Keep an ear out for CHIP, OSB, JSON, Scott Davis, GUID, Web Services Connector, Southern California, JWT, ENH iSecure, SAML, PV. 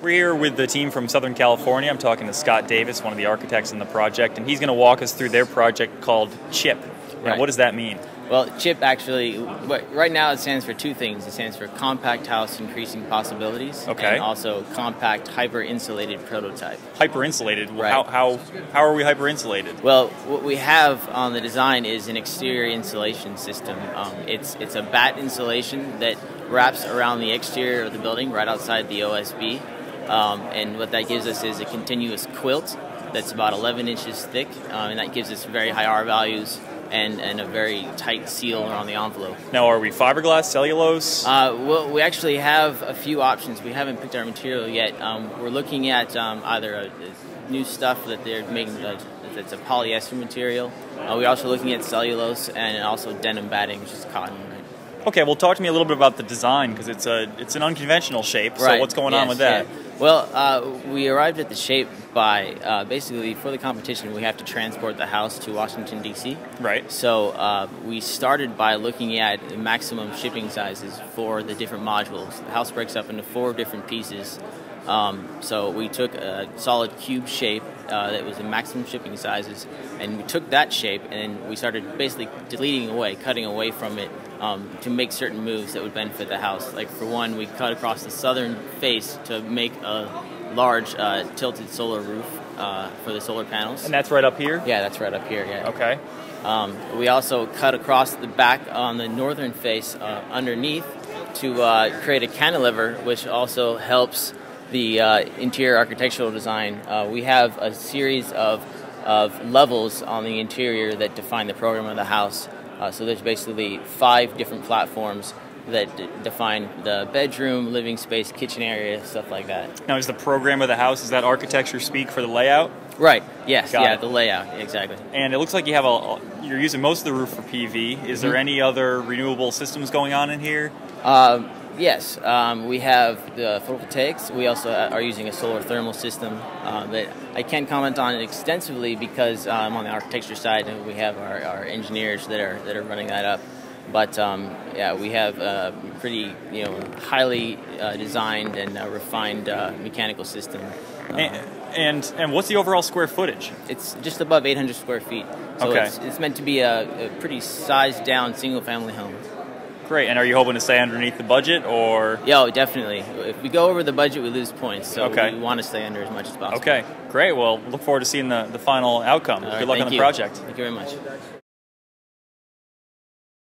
We're here with the team from Southern California. I'm talking to Scott Davis, one of the architects in the project, and he's going to walk us through their project called CHIP. Right. Now, what does that mean? Well, CHIP actually, right now it stands for two things. It stands for Compact House Increasing Possibilities, and also Compact Hyper-Insulated Prototype. Hyper-insulated? Right. How are we hyper-insulated? Well, what we have on the design is an exterior insulation system. It's a bat insulation that wraps around the exterior of the building right outside the OSB. And what that gives us is a continuous quilt that's about 11 inches thick, and that gives us very high R values and a very tight seal around the envelope. Now, are we fiberglass, cellulose? Well, we actually have a few options. We haven't picked our material yet. We're looking at either a new stuff that they're making that's a polyester material. We're also looking at cellulose and also denim batting, which is cotton. Okay, well, talk to me a little bit about the design, because it's an unconventional shape, so what's going on with that? Well, we arrived at the shape by, basically, for the competition, we have to transport the house to Washington, D.C. Right. So we started by looking at the maximum shipping sizes for the different modules. The house breaks up into 4 different pieces. So we took a solid cube shape that was the maximum shipping sizes, and we took that shape and we started basically deleting away, cutting away from it to make certain moves that would benefit the house. Like for one, we cut across the southern face to make a large tilted solar roof for the solar panels. And that's right up here? Yeah, that's right up here, yeah. Okay. We also cut across the back on the northern face underneath to create a cantilever, which also helps the interior architectural design. We have a series of levels on the interior that define the program of the house. So there's basically 5 different platforms that define the bedroom, living space, kitchen area, stuff like that. Now, is the program of the house, is that architecture speak for the layout? Right. Yes. Got it. The layout, exactly. And it looks like you have you're using most of the roof for PV. Is there any other renewable systems going on in here? Yes, we have the photovoltaics. We also are using a solar thermal system that I can't comment on extensively because I'm on the architecture side, and we have our engineers that are running that up. But yeah, we have a pretty highly designed and refined mechanical system. And what's the overall square footage? It's just above 800 square feet. So it's meant to be a pretty sized down single family home. Great. And are you hoping to stay underneath the budget, or? Yeah, definitely. If we go over the budget, we lose points. So we want to stay under as much as possible. Okay. Great. Well, look forward to seeing the final outcome. Good luck on the project. Thank you very much.